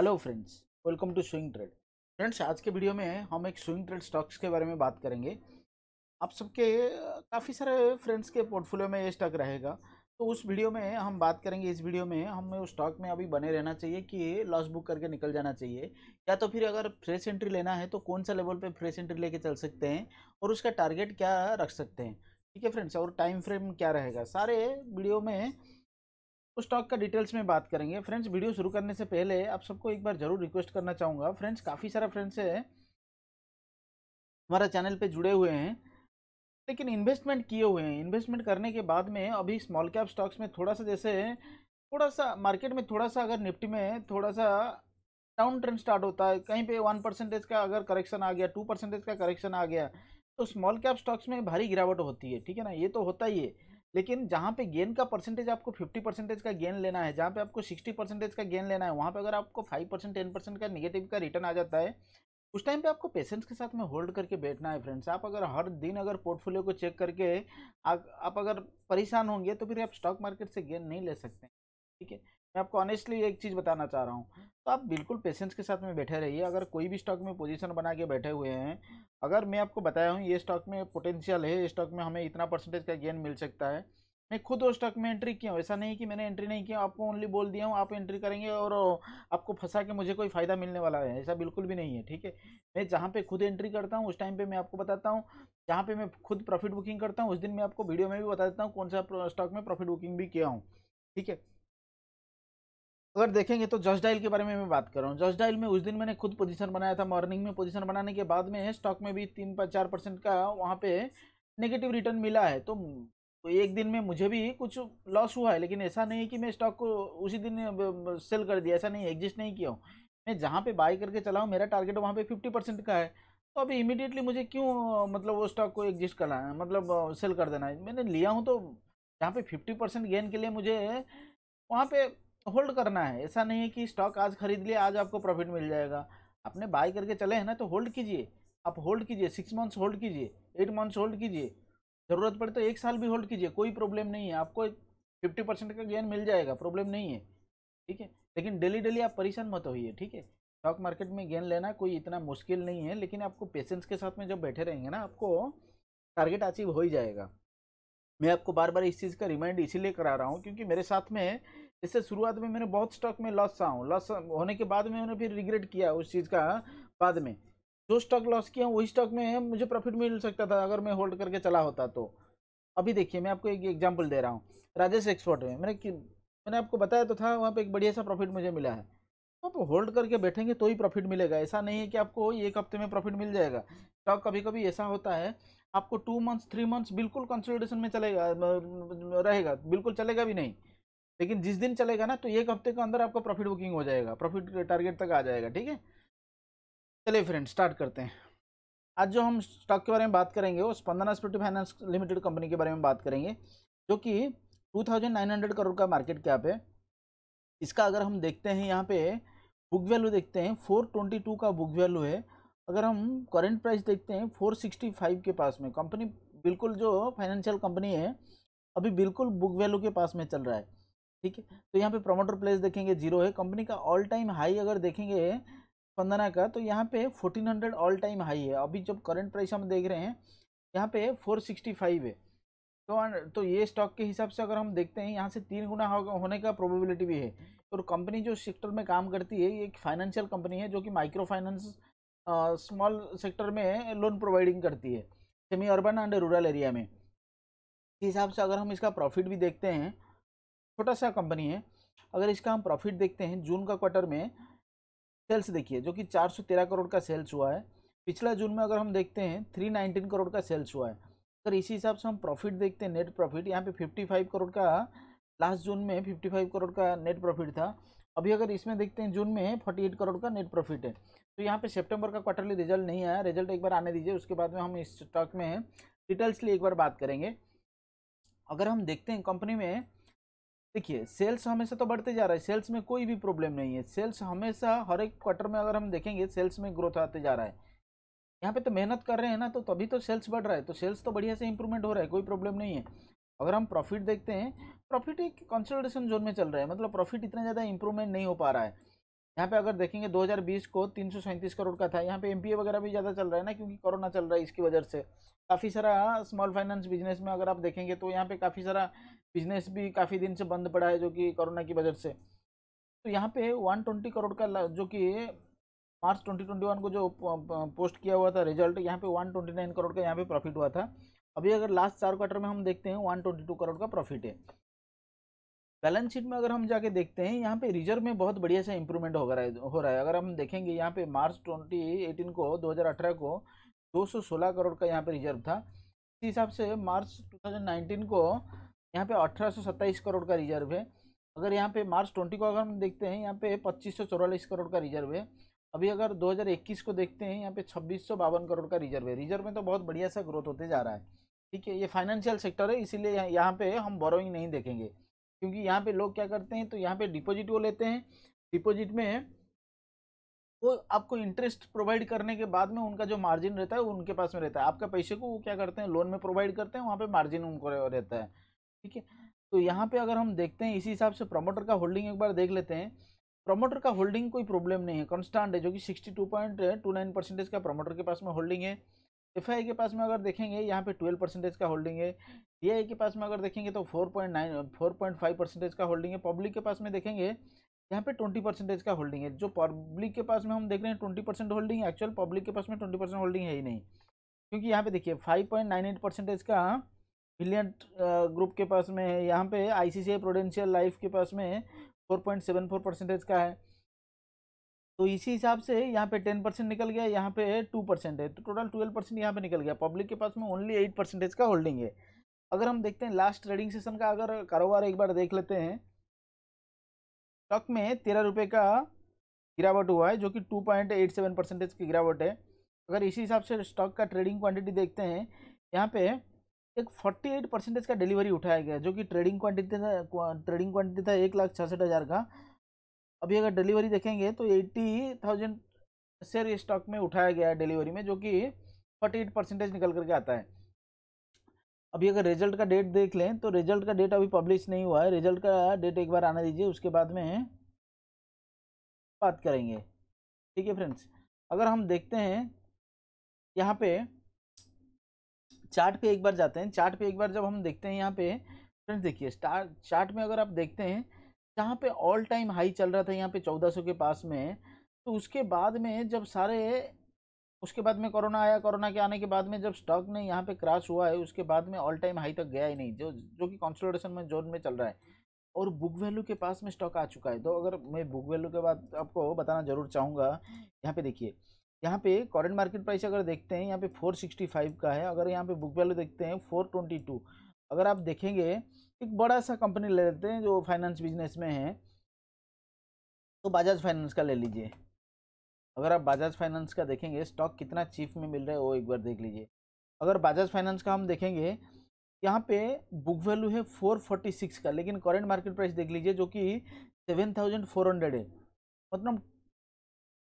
Hello friends, welcome to swing trade. Friends, आज के video में हम एक स्विंग ट्रेड स्टॉक्स के बारे में बात करेंगे। आप सबके काफ़ी सारे फ्रेंड्स के पोर्टफोलियो में ये स्टॉक रहेगा, तो उस वीडियो में हम बात करेंगे। इस वीडियो में हमें उस स्टॉक में अभी बने रहना चाहिए कि लॉस बुक करके निकल जाना चाहिए, या तो फिर अगर फ्रेश एंट्री लेना है तो कौन सा लेवल पर फ्रेश एंट्री लेके चल सकते हैं और उसका टारगेट क्या रख सकते हैं। ठीक है फ्रेंड्स, और टाइम फ्रेम क्या रहेगा, सारे वीडियो में उस स्टॉक का डिटेल्स में बात करेंगे। फ्रेंड्स, वीडियो शुरू करने से पहले आप सबको एक बार ज़रूर रिक्वेस्ट करना चाहूँगा। फ्रेंड्स, काफ़ी सारा फ्रेंड्स है हमारा चैनल पे जुड़े हुए हैं, लेकिन इन्वेस्टमेंट किए हुए हैं। इन्वेस्टमेंट करने के बाद में अभी स्मॉल कैप स्टॉक्स में थोड़ा सा, जैसे थोड़ा सा मार्केट में थोड़ा सा, अगर निफ्टी में थोड़ा सा डाउन ट्रेंड स्टार्ट होता है, कहीं पर 1% का अगर करेक्शन आ गया, 2% का करेक्शन आ गया, तो स्मॉल कैप स्टॉक्स में भारी गिरावट होती है। ठीक है ना, ये तो होता ही है। लेकिन जहाँ पे गेन का परसेंटेज आपको 50% का गेन लेना है, जहाँ पे आपको 60% का गेन लेना है, वहाँ पे अगर आपको 5% 10% का नेगेटिव का रिटर्न आ जाता है, उस टाइम पे आपको पेशेंस के साथ में होल्ड करके बैठना है। फ्रेंड्स, आप अगर हर दिन अगर पोर्टफोलियो को चेक करके आप अगर परेशान होंगे तो फिर आप स्टॉक मार्केट से गेन नहीं ले सकते। ठीक है, मैं आपको ऑनेस्टली एक चीज़ बताना चाह रहा हूँ, तो आप बिल्कुल पेशेंस के साथ में बैठे रहिए। अगर कोई भी स्टॉक में पोजीशन बना के बैठे हुए हैं, अगर मैं आपको बताया हूँ ये स्टॉक में पोटेंशियल है, ये स्टॉक में हमें इतना % का गेन मिल सकता है, मैं खुद वो स्टॉक में एंट्री किया हूँ। ऐसा नहीं कि मैंने एंट्री नहीं किया, आपको ओनली बोल दिया हूँ आप एंट्री करेंगे और आपको फंसा के मुझे कोई फ़ायदा मिलने वाला है, ऐसा बिल्कुल भी नहीं है। ठीक है, मैं जहाँ पे खुद एंट्री करता हूँ उस टाइम पे मैं आपको बताता हूँ, जहाँ पे मैं खुद प्रॉफिट बुकिंग करता हूँ उस दिन मैं आपको वीडियो में भी बता देता हूँ कौन सा स्टॉक में प्रॉफिट बुकिंग भी किया हूँ। ठीक है, अगर देखेंगे तो जस्ट डायल के बारे में मैं बात कर रहा हूँ। जस्ट डायल में उस दिन मैंने खुद पोजीशन बनाया था, मॉर्निंग में पोजीशन बनाने के बाद में स्टॉक में भी 3-4% का वहाँ पे नेगेटिव रिटर्न मिला है, तो एक दिन में मुझे भी कुछ लॉस हुआ है। लेकिन ऐसा नहीं है कि मैं स्टॉक को उसी दिन सेल कर दिया, ऐसा नहीं, एग्जिस्ट नहीं किया हूँ। मैं जहाँ पे बाई करके चला हूँ, मेरा टारगेट वहाँ पे 50% का है, तो अभी इमीडिएटली मुझे क्यों मतलब वो स्टॉक को एग्जिस्ट करना है, मतलब सेल कर देना है। मैंने लिया हूँ तो जहाँ पे 50% गेन के लिए मुझे वहाँ पर होल्ड करना है। ऐसा नहीं है कि स्टॉक आज खरीद लिया आज आपको प्रॉफिट मिल जाएगा। आपने बाय करके चले हैं ना, तो होल्ड कीजिए, आप होल्ड कीजिए, 6 मंथ्स होल्ड कीजिए, 8 मंथ्स होल्ड कीजिए, ज़रूरत पड़े तो 1 साल भी होल्ड कीजिए, कोई प्रॉब्लम नहीं है। आपको 50% का गेन मिल जाएगा, प्रॉब्लम नहीं है। ठीक है, लेकिन डेली डेली आप परेशान मत होइए। ठीक है, स्टॉक मार्केट में गेन लेना कोई इतना मुश्किल नहीं है, लेकिन आपको पेशेंस के साथ में जब बैठे रहेंगे ना, आपको टारगेट अचीव हो ही जाएगा। मैं आपको बार बार इस चीज़ का रिमाइंड इसीलिए करा रहा हूँ क्योंकि मेरे साथ में इससे शुरुआत में मैंने बहुत स्टॉक में लॉस होने के बाद में मैंने फिर रिग्रेट किया उस चीज़ का। बाद में जो स्टॉक लॉस किया वही स्टॉक में मुझे प्रॉफिट मिल सकता था अगर मैं होल्ड करके चला होता तो। अभी देखिए, मैं आपको एक एग्जांपल दे रहा हूँ। राजेश एक्सपोर्ट में मैंने आपको बताया तो था, वहाँ पर एक बढ़िया सा प्रॉफिट मुझे मिला है। आप होल्ड करके बैठेंगे तो ही प्रॉफिट मिलेगा, ऐसा नहीं है कि आपको 1 हफ्ते में प्रॉफिट मिल जाएगा। स्टॉक कभी कभी ऐसा होता है, आपको 2 मंथ्स 3 मंथ्स बिल्कुल कंसोलिडेशन में चलेगा रहेगा, बिल्कुल चलेगा भी नहीं, लेकिन जिस दिन चलेगा ना तो 1 हफ्ते के अंदर आपका प्रॉफिट बुकिंग हो जाएगा, प्रॉफिट टारगेट तक आ जाएगा। ठीक है, चलिए फ्रेंड्स स्टार्ट करते हैं। आज जो हम स्टॉक के बारे में बात करेंगे वो Spandana Sphoorty finance limited company के बारे में बात करेंगे, जो कि 2900 करोड़ का मार्केट कैप है इसका। अगर हम देखते हैं यहाँ पे बुक वैल्यू देखते हैं, 422 का बुक वैल्यू है। अगर हम करंट प्राइस देखते हैं 465 के पास में, कंपनी बिल्कुल जो फाइनेंशियल कंपनी है अभी बिल्कुल बुक वैल्यू के पास में चल रहा है। ठीक है, तो यहाँ पे प्रमोटर प्लेस देखेंगे 0 है। कंपनी का ऑल टाइम हाई अगर देखेंगे स्पंदना का, तो यहाँ पे 1400 ऑल टाइम हाई है। अभी जब करंट प्राइस हम देख रहे हैं यहाँ पे 465 है, तो ये स्टॉक के हिसाब से अगर हम देखते हैं यहाँ से 3 गुना होने का प्रोबेबिलिटी भी है। और कंपनी जो सेक्टर में काम करती है, ये एक फाइनेंशियल कंपनी है जो कि माइक्रो फाइनेंस स्मॉल सेक्टर में लोन प्रोवाइडिंग करती है, semi urban and rural area में। इस हिसाब से अगर हम इसका प्रॉफिट भी देखते हैं, छोटा सा कंपनी है, अगर इसका हम प्रॉफिट देखते हैं जून का क्वार्टर में सेल्स देखिए, जो कि 413 करोड़ का सेल्स हुआ है। पिछला जून में अगर हम देखते हैं 319 करोड़ का सेल्स हुआ है। अगर इसी हिसाब से हम प्रॉफिट देखते हैं, नेट प्रॉफिट यहाँ पे 55 करोड़ का, लास्ट जून में 55 करोड़ का नेट प्रॉफिट था। अभी अगर इसमें देखते हैं जून में 48 करोड़ का नेट प्रॉफिट है। तो यहाँ पे सितंबर का क्वार्टरली रिजल्ट नहीं आया, रिजल्ट एक बार आने दीजिए, उसके बाद में हम इस स्टॉक में डिटेल्सली एक बार बात करेंगे। अगर हम देखते हैं कंपनी में, देखिए सेल्स हमेशा तो बढ़ते जा रहा है, सेल्स में कोई भी प्रॉब्लम नहीं है, सेल्स हमेशा हर एक क्वार्टर में अगर हम देखेंगे सेल्स में ग्रोथ आते जा रहा है। यहाँ पे तो मेहनत कर रहे हैं ना, तो तभी तो सेल्स बढ़ रहा है, तो सेल्स तो बढ़िया से इंप्रूवमेंट हो रहा है, कोई प्रॉब्लम नहीं है। अगर हम प्रॉफिट देखते हैं, प्रॉफिट एक कंसोलिडेशन जोन में चल रहा है, मतलब प्रॉफिट इतना ज़्यादा इंप्रूवमेंट नहीं हो पा रहा है। यहाँ पे अगर देखेंगे 2020 को 337 करोड़ का था। यहाँ पे एमपीए वगैरह भी ज़्यादा चल रहा है ना, क्योंकि कोरोना चल रहा है, इसकी वजह से काफ़ी सारा स्मॉल फाइनेंस बिजनेस में अगर आप देखेंगे तो यहाँ पे काफ़ी सारा बिजनेस भी काफ़ी दिन से बंद पड़ा है, जो कि कोरोना की वजह से। तो यहाँ पे 120 करोड़ का जो कि मार्च 2021 को जो पोस्ट किया हुआ था रिजल्ट, यहाँ पे 129 करोड़ का यहाँ पे प्रॉफिट हुआ था। अभी अगर लास्ट 4 क्वार्टर में हम देखते हैं 122 करोड़ का प्रॉफिट है। बैलेंस शीट में अगर हम जाके देखते हैं, यहाँ पे रिजर्व में बहुत बढ़िया सा इंप्रूवमेंट हो रहा है। अगर हम देखेंगे यहाँ पे मार्च 2018 को 2018 को 216 करोड़ का यहाँ पे रिजर्व था। इस हिसाब से मार्च 2019 को यहाँ पे 1827 करोड़ का रिजर्व है। अगर यहाँ पे मार्च 20 को अगर हम देखते हैं, यहाँ पे 2544 करोड़ का रिजर्व है। अभी अगर 2021 को देखते हैं, यहाँ पे 2652 करोड़ का रिजर्व है। रिजर्व में तो बहुत बढ़िया सा ग्रोथ होते जा रहा है, ठीक है। ये फाइनेंशियल सेक्टर है, इसीलिए यहाँ पे हम बोरोइंग नहीं देखेंगे, क्योंकि यहाँ पे लोग क्या करते हैं तो यहाँ पे डिपॉजिट वो लेते हैं। डिपॉजिट में वो आपको इंटरेस्ट प्रोवाइड करने के बाद में उनका जो मार्जिन रहता है वो उनके पास में रहता है। आपका पैसे को वो क्या करते हैं, लोन में प्रोवाइड करते हैं, वहाँ पे मार्जिन उनको रहता है, ठीक है। तो यहाँ पे अगर हम देखते हैं इसी हिसाब से प्रमोटर का होल्डिंग एक बार देख लेते हैं। प्रमोटर का होल्डिंग कोई प्रॉब्लम नहीं है, कॉन्स्टेंट है, जो कि 62.29% का प्रमोटर के पास में होल्डिंग है। एफआई के पास में अगर देखेंगे यहाँ पे 12% का होल्डिंग है। डीआई के पास में अगर देखेंगे तो 4.5% का होल्डिंग है। पब्लिक के पास में देखेंगे यहाँ पे 20% का होल्डिंग है। जो पब्लिक के पास में हम देख रहे हैं 20% होल्डिंग, एक्चुअल पब्लिक के पास में 20% होल्डिंग है ही नहीं, क्योंकि यहाँ पे देखिए 5.98% का ब्रिलियंट ग्रुप के पास में है। यहाँ पे आईसीआईसीआई प्रोडेंशियल लाइफ के पास में 4.74% का है। तो इसी हिसाब से यहाँ पे 10% निकल गया, यहाँ पे 2% है, तो टोटल 12% यहाँ पे निकल गया। पब्लिक के पास में ओनली 8% का होल्डिंग है। अगर हम देखते हैं लास्ट ट्रेडिंग सेशन का अगर कारोबार एक बार देख लेते हैं, स्टॉक में 13 रुपये का गिरावट हुआ है, जो कि 2.87% की गिरावट है। अगर इसी हिसाब से स्टॉक का ट्रेडिंग क्वांटिटी देखते हैं, यहाँ पे एक 48% का डिलीवरी उठाया गया, जो कि ट्रेडिंग क्वांटिटी था 1,66,000 का। अभी अगर डिलीवरी देखेंगे तो 80,000 शेयर स्टॉक में उठाया गया है डिलीवरी में, जो कि 48% निकल करके आता है। अभी अगर रिजल्ट का डेट देख लें तो रिजल्ट का डेट अभी पब्लिश नहीं हुआ है। रिजल्ट का डेट एक बार आने दीजिए, उसके बाद में बात करेंगे, ठीक है फ्रेंड्स। अगर हम देखते हैं यहाँ पे चार्ट पे एक बार जाते हैं, चार्ट पे एक बार जब हम देखते हैं यहाँ पे फ्रेंड्स, देखिए चार्ट में अगर आप देखते हैं जहाँ पे ऑल टाइम हाई चल रहा था यहाँ पे 1400 के पास में, तो उसके बाद में जब उसके बाद में कोरोना आया। कोरोना के आने के बाद में जब स्टॉक ने यहाँ पे क्रैश हुआ है, उसके बाद में ऑल टाइम हाई तक गया ही नहीं, जो कि कंसोलिडेशन में जोन में चल रहा है, और बुक वैल्यू के पास में स्टॉक आ चुका है। तो अगर मैं बुक वैल्यू के बाद आपको बताना जरूर चाहूँगा, यहाँ पे देखिए, यहाँ पे करंट मार्केट प्राइस अगर देखते हैं यहाँ पे 465 का है। अगर यहाँ पे बुक वैल्यू देखते हैं 422। अगर आप देखेंगे एक बड़ा सा कंपनी ले लेते हैं जो फाइनेंस बिजनेस में है, तो बजाज फाइनेंस का ले लीजिए। अगर आप बजाज फाइनेंस का देखेंगे स्टॉक कितना चीप में मिल रहा है वो एक बार देख लीजिए। अगर बजाज फाइनेंस का हम देखेंगे यहाँ पे बुक वैल्यू है 446 का, लेकिन करंट मार्केट प्राइस देख लीजिए जो कि 7400 है, मतलब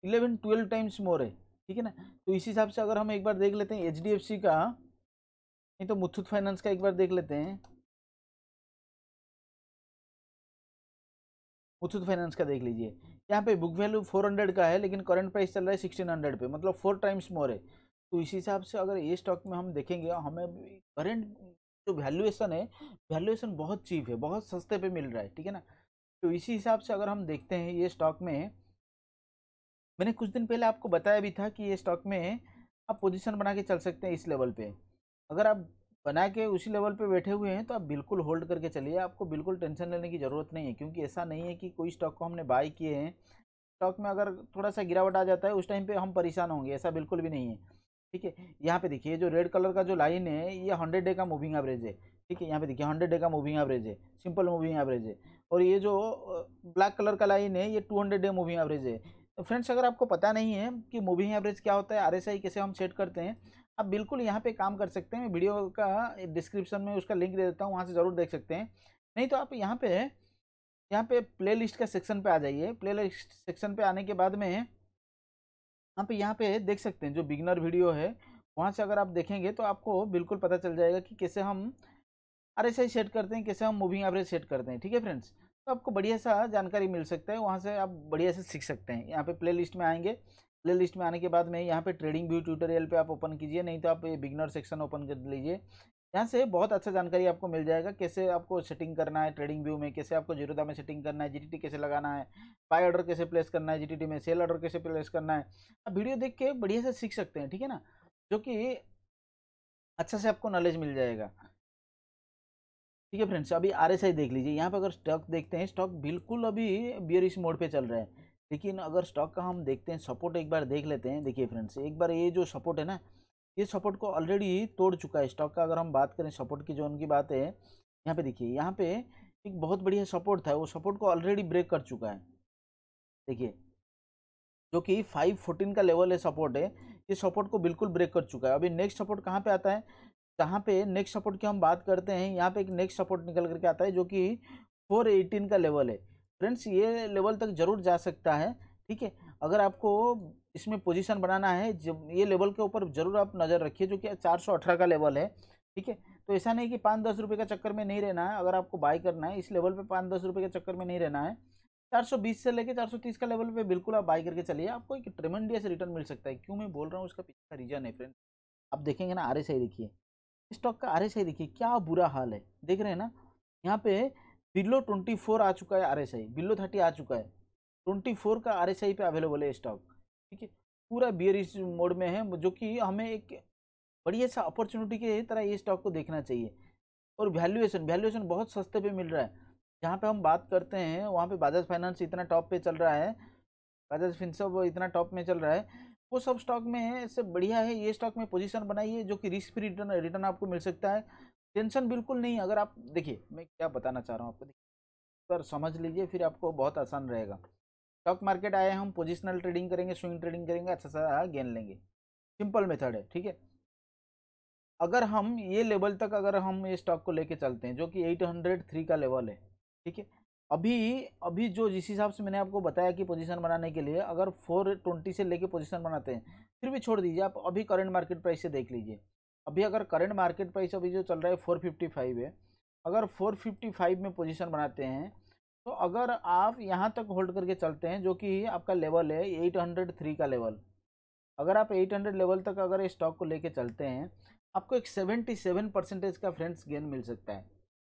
11-12 टाइम्स मोर है, ठीक है ना। तो इसी हिसाब से अगर हम एक बार देख लेते हैं HDFC का, नहीं तो मुथूट फाइनेंस का एक बार देख लेते हैं, मुथूट फाइनेंस का देख लीजिए। यहाँ पे बुक वैल्यू 400 का है, लेकिन करंट प्राइस चल रहा है 1600 पे, मतलब 4 टाइम्स मोर है। तो इसी हिसाब से अगर ये स्टॉक में हम देखेंगे, हमें करंट जो वैल्यूएशन है, वैल्यूएशन बहुत चीप है, बहुत सस्ते पे मिल रहा है, ठीक है ना। तो इसी हिसाब से अगर हम देखते हैं ये स्टॉक में, मैंने कुछ दिन पहले आपको बताया भी था कि ये स्टॉक में आप पोजिशन बना के चल सकते हैं इस लेवल पर। अगर आप बना के उसी लेवल पे बैठे हुए हैं तो आप बिल्कुल होल्ड करके चलिए, आपको बिल्कुल टेंशन लेने की ज़रूरत नहीं है, क्योंकि ऐसा नहीं है कि कोई स्टॉक को हमने बाय किए हैं, स्टॉक में अगर थोड़ा सा गिरावट आ जाता है उस टाइम पे हम परेशान होंगे, ऐसा बिल्कुल भी नहीं है, ठीक है। यहाँ पे देखिए जो रेड कलर का जो लाइन है ये 100 डे का मूविंग एवरेज है, ठीक है। यहाँ पे देखिए 100 डे का मूविंग एवरेज है, सिंपल मूविंग एवरेज है, और ये जो ब्लैक कलर का लाइन है ये 200 डे मूविंग एवरेज है। तो फ्रेंड्स अगर आपको पता नहीं है कि मूविंग एवरेज क्या होता है, RSI कैसे हम सेट करते हैं, आप बिल्कुल यहाँ पे काम कर सकते हैं। वीडियो का डिस्क्रिप्शन में उसका लिंक दे देता हूँ, वहाँ से ज़रूर देख सकते हैं। नहीं तो आप यहाँ पे प्ले लिस्ट का सेक्शन पे आ जाइए। प्ले लिस्ट सेक्शन पे आने के बाद में आप यहाँ पे देख सकते हैं जो बिगनर वीडियो है, वहाँ से अगर आप देखेंगे तो आपको बिल्कुल पता चल जाएगा कि कैसे हम RSI सेट करते हैं, कैसे हम मूविंग एवरेज सेट करते हैं, ठीक है फ्रेंड्स। तो आपको बढ़िया सा जानकारी मिल सकता है, वहाँ से आप बढ़िया से सीख सकते हैं। यहाँ पे प्ले लिस्ट में आएंगे, प्ले लिस्ट में आने के बाद में यहाँ पे ट्रेडिंग व्यू ट्यूटोरियल पे आप ओपन कीजिए, नहीं तो आप ये बिगनर सेक्शन ओपन कर लीजिए। यहाँ से बहुत अच्छा जानकारी आपको मिल जाएगा, कैसे आपको सेटिंग करना है ट्रेडिंग व्यू में, कैसे आपको जीरोधा में सेटिंग करना है, जीटीटी कैसे लगाना है, बाय ऑर्डर कैसे प्लेस करना है जीटीटी में, सेल ऑर्डर कैसे प्लेस करना है। आप वीडियो देख के बढ़िया से सीख सकते हैं, ठीक है ना, जो कि अच्छा से आपको नॉलेज मिल जाएगा। ठीक है फ्रेंड्स, अभी आरएसआई देख लीजिए। यहाँ पर अगर स्टॉक देखते हैं, स्टॉक बिल्कुल अभी बेयरिश मोड पे चल रहा है, लेकिन अगर स्टॉक का हम देखते हैं सपोर्ट एक बार देख लेते हैं। देखिए फ्रेंड्स, एक बार ये जो सपोर्ट है ना, ये सपोर्ट को ऑलरेडी तोड़ चुका है स्टॉक का। अगर हम बात करें सपोर्ट की जोन की बात है, यहाँ पे देखिए, यहाँ पे एक बहुत बढ़िया सपोर्ट था, वो सपोर्ट को ऑलरेडी ब्रेक कर चुका है। देखिए, जो कि 514 का लेवल है सपोर्ट है, ये सपोर्ट को बिल्कुल ब्रेक कर चुका है। अभी नेक्स्ट सपोर्ट कहाँ पे आता है, जहाँ पे नेक्स्ट सपोर्ट की हम बात करते हैं, यहाँ पे एक नेक्स्ट सपोर्ट निकल करके आता है जो कि 418 का लेवल है। फ्रेंड्स, ये लेवल तक जरूर जा सकता है, ठीक है। अगर आपको इसमें पोजीशन बनाना है, जब ये लेवल के ऊपर जरूर आप नज़र रखिए, जो कि 418 का लेवल है, ठीक है। तो ऐसा नहीं कि 5-10 रुपये का चक्कर में नहीं रहना है। अगर आपको बाय करना है इस लेवल पे, 5-10 रुपये के चक्कर में नहीं रहना है। 420 से लेकर 430 का लेवल पे बिल्कुल आप बाय करके चलिए, आपको एक ट्रेमेंडियस रिटर्न मिल सकता है। क्यों मैं बोल रहा हूँ, उसका पीछे रीजन है फ्रेंड्स। आप देखेंगे ना, आरएसआई देखिए, स्टॉक का आरएसआई देखिए, क्या बुरा हाल है, देख रहे हैं ना। यहाँ पे बिलो 24 आ चुका है आरएसआई, बिलो 30 आ चुका है, 24 का आरएसआई पे अवेलेबल है स्टॉक, ठीक है। पूरा बेयरिश मोड में है, जो कि हमें एक बढ़िया सा अपॉर्चुनिटी के तरह ये स्टॉक को देखना चाहिए। और वैल्यूएशन बहुत सस्ते पे मिल रहा है। जहाँ पे हम बात करते हैं, वहाँ पे बजाज फाइनेंस इतना टॉप पे चल रहा है, बजाज फिनसर्व इतना टॉप में चल रहा है, वो सब स्टॉक में है, इससे बढ़िया है। ये स्टॉक में पोजीशन बनाइए, जो कि रिस्क फ्री रिटर्न आपको मिल सकता है, टेंशन बिल्कुल नहीं। अगर आप देखिए, मैं क्या बताना चाह रहा हूँ आपको, सर समझ लीजिए, फिर आपको बहुत आसान रहेगा। स्टॉक मार्केट आए, हम पोजिशनल ट्रेडिंग करेंगे, स्विंग ट्रेडिंग करेंगे, अच्छा सा गेन लेंगे, सिंपल मेथड है, ठीक है। अगर हम ये लेवल तक, अगर हम ये स्टॉक को लेके चलते हैं, जो कि 803 का लेवल है, ठीक है। अभी जो जिस हिसाब से मैंने आपको बताया कि पोजीशन बनाने के लिए, अगर 420 से लेके पोजीशन बनाते हैं, फिर भी छोड़ दीजिए आप, अभी करंट मार्केट प्राइस से देख लीजिए। अभी अगर करंट मार्केट प्राइस अभी जो चल रहा है 455 है, अगर 455 में पोजीशन बनाते हैं, तो अगर आप यहाँ तक होल्ड करके चलते हैं, जो कि आपका लेवल है 803 का लेवल, अगर आप 800 लेवल तक अगर ये स्टॉक को लेके चलते हैं, आपको एक 77% का फ्रेंड्स गेन मिल सकता है,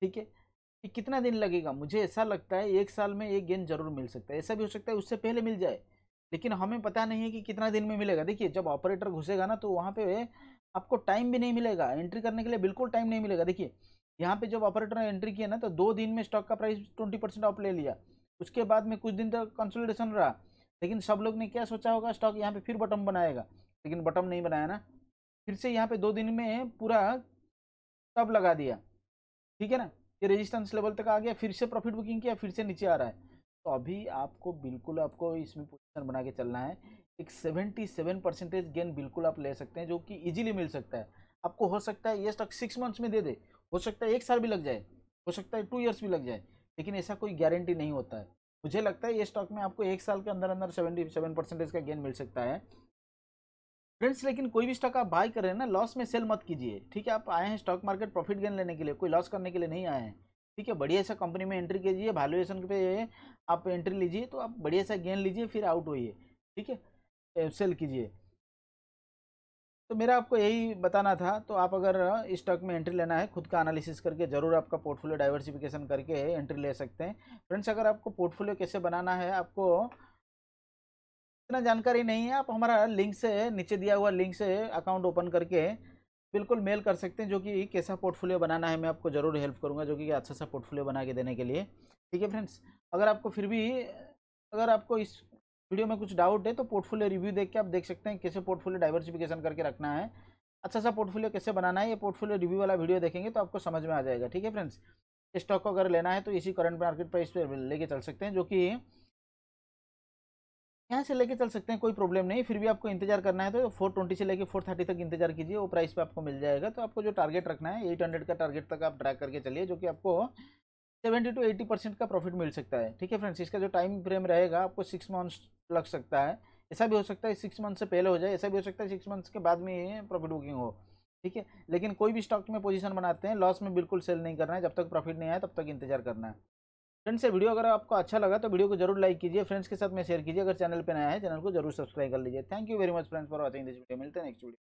ठीक है। कितना दिन लगेगा, मुझे ऐसा लगता है 1 साल में ये गेन जरूर मिल सकता है। ऐसा भी हो सकता है उससे पहले मिल जाए, लेकिन हमें पता नहीं है कि कितना दिन में मिलेगा। देखिए, जब ऑपरेटर घुसेगा ना, तो वहाँ पे आपको टाइम भी नहीं मिलेगा, एंट्री करने के लिए बिल्कुल टाइम नहीं मिलेगा। देखिए, यहाँ पे जब ऑपरेटर ने एंट्री किया ना, तो 2 दिन में स्टॉक का प्राइस 20% ऑफ ले लिया। उसके बाद में कुछ दिन तक कंसोलिडेशन रहा, लेकिन सब लोग ने क्या सोचा होगा, स्टॉक यहाँ पे फिर बॉटम बनाएगा, लेकिन बॉटम नहीं बनाया ना, फिर से यहाँ पे 2 दिन में पूरा स्टॉप लगा दिया, ठीक है ना। ये रेजिस्टेंस लेवल तक आ गया, फिर से प्रॉफिट बुकिंग किया, फिर से नीचे आ रहा है। तो अभी आपको बिल्कुल, आपको इसमें पोजीशन बना के चलना है। एक 77% गेन बिल्कुल आप ले सकते हैं, जो कि इजीली मिल सकता है आपको। हो सकता है ये स्टॉक 6 मंथ्स में दे दे, हो सकता है 1 साल भी लग जाए, हो सकता है 2 इयर्स भी लग जाए, लेकिन ऐसा कोई गारंटी नहीं होता है। मुझे लगता है ये स्टॉक में आपको 1 साल के अंदर अंदर 77% का गेन मिल सकता है फ्रेंड्स। लेकिन कोई भी स्टॉक आप बाय कर रहे हैं ना, लॉस में सेल मत कीजिए, ठीक है। आप आए हैं स्टॉक मार्केट प्रॉफिट गेन लेने के लिए, कोई लॉस करने के लिए नहीं आए हैं, ठीक है। बढ़िया सा कंपनी में एंट्री कीजिए, वैल्यूएशन पे आप एंट्री लीजिए, तो आप बढ़िया सा गेन लीजिए, फिर आउट होइए, ठीक है, सेल कीजिए। तो मेरा आपको यही बताना था। तो आप अगर इस स्टॉक में एंट्री लेना है, खुद का एनालिसिस करके ज़रूर आपका पोर्टफोलियो डाइवर्सिफिकेशन करके एंट्री ले सकते हैं फ्रेंड्स। अगर आपको पोर्टफोलियो कैसे बनाना है, आपको इतना जानकारी नहीं है, आप हमारा लिंक से, नीचे दिया हुआ लिंक से अकाउंट ओपन करके बिल्कुल मेल कर सकते हैं, जो कि कैसा पोर्टफोलियो बनाना है, मैं आपको ज़रूर हेल्प करूंगा, जो कि अच्छा सा पोर्टफोलियो बना के देने के लिए, ठीक है फ्रेंड्स। अगर आपको इस वीडियो में कुछ डाउट है, तो पोर्टफोलियो रिव्यू देख के आप देख सकते हैं कैसे पोर्टफोलियो डाइवर्सिफिकेशन करके रखना है, अच्छा सा पोर्टफोलियो कैसे बनाना है। ये पोर्टफोलियो रिव्यू वाला वीडियो देखेंगे तो आपको समझ में आ जाएगा, ठीक है फ्रेंड्स। स्टॉक को अगर लेना है तो इसी करंट मार्केट प्राइस पर लेके चल सकते हैं, जो कि यहाँ से लेके चल सकते हैं, कोई प्रॉब्लम नहीं। फिर भी आपको इंतजार करना है तो 420 से लेके 430 तक इंतजार कीजिए, वो प्राइस पे आपको मिल जाएगा। तो आपको जो टारगेट रखना है, 800 का टारगेट तक आप ड्रैग करके चलिए, जो कि आपको 70 से 80% का प्रॉफिट मिल सकता है, ठीक है फ्रेंड्स। इसका जो टाइम फ्रेम रहेगा, आपको 6 मंथ्स लग सकता है। ऐसा भी हो सकता है 6 मंथ से पहले हो जाए, ऐसा भी हो सकता है 6 मंथ्स के बाद में प्रॉफिट बुकिंग हो, ठीक है। लेकिन कोई भी स्टॉक में पोजिशन बनाते हैं, लॉस में बिल्कुल सेल नहीं करना है, जब तक प्रॉफिट नहीं आया तब तक इंतजार करना है। फ्रेंड्स ये वीडियो अगर आपको अच्छा लगा तो वीडियो को जरूर लाइक कीजिए, फ्रेंड्स के साथ में शेयर कीजिए, अगर चैनल पर नया है चैनल को जरूर सब्सक्राइब कर लीजिए। Thank you very much friends for watching this video. मिलते हैं नेक्स्ट वीडियो।